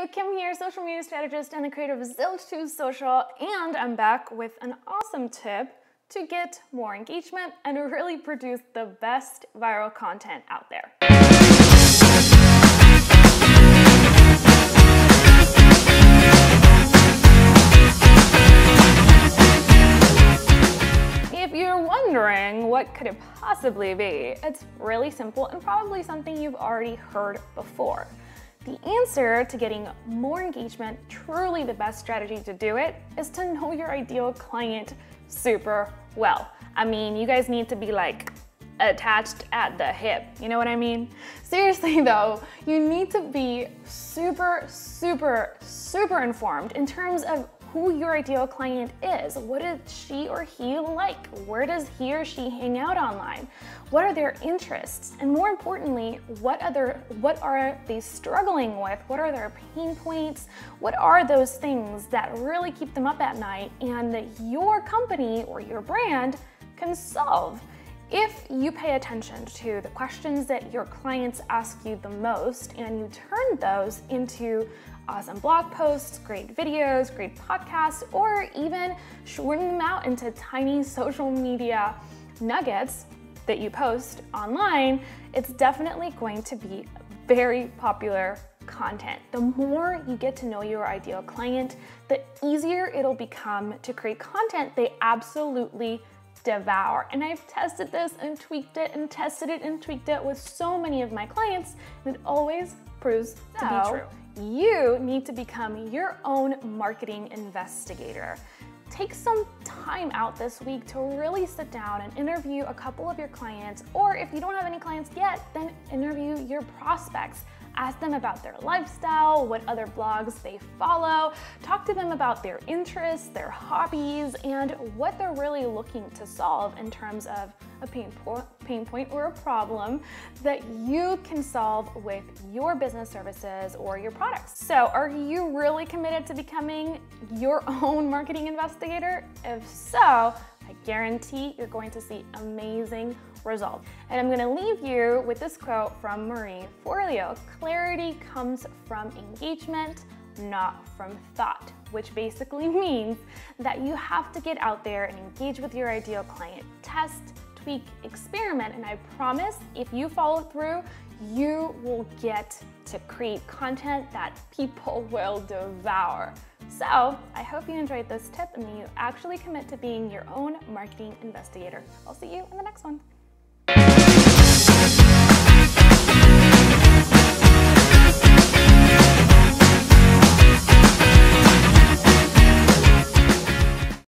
Forleo, Kim here, social media strategist and the creator of Zilch2Social, and I'm back with an awesome tip to get more engagement and really produce the best viral content out there. If you're wondering what could it possibly be, it's really simple and probably something you've already heard before. The answer to getting more engagement, truly the best strategy to do it, is to know your ideal client super well. I mean, you guys need to be like attached at the hip, you know what I mean? Seriously though, you need to be super informed in terms of who your ideal client is. What is she or he like? Where does he or she hang out online? What are their interests? And more importantly, what are they struggling with? What are their pain points? What are those things that really keep them up at night and that your company or your brand can solve? If you pay attention to the questions that your clients ask you the most and you turn those into awesome blog posts, great videos, great podcasts, or even shorten them out into tiny social media nuggets that you post online, it's definitely going to be very popular content. The more you get to know your ideal client, the easier it'll become to create content they absolutely devour. And I've tested this and tweaked it and tested it and tweaked it with so many of my clients, and it always proves to be true. You need to become your own marketing investigator. Take some time out this week to really sit down and interview a couple of your clients, or if you don't have any clients yet, then interview your prospects. Ask them about their lifestyle, what other blogs they follow, talk to them about their interests, their hobbies, and what they're really looking to solve in terms of a pain point or a problem that you can solve with your business services or your products. So are you really committed to becoming your own marketing investigator? If so, I guarantee you're going to see amazing results. And I'm going to leave you with this quote from Marie Forleo: "Clarity comes from engagement, not from thought," which basically means that you have to get out there and engage with your ideal client. Test, tweak, experiment, and I promise if you follow through, you will get to create content that people will devour. So I hope you enjoyed this tip and that you actually commit to being your own marketing investigator. I'll see you in the next one.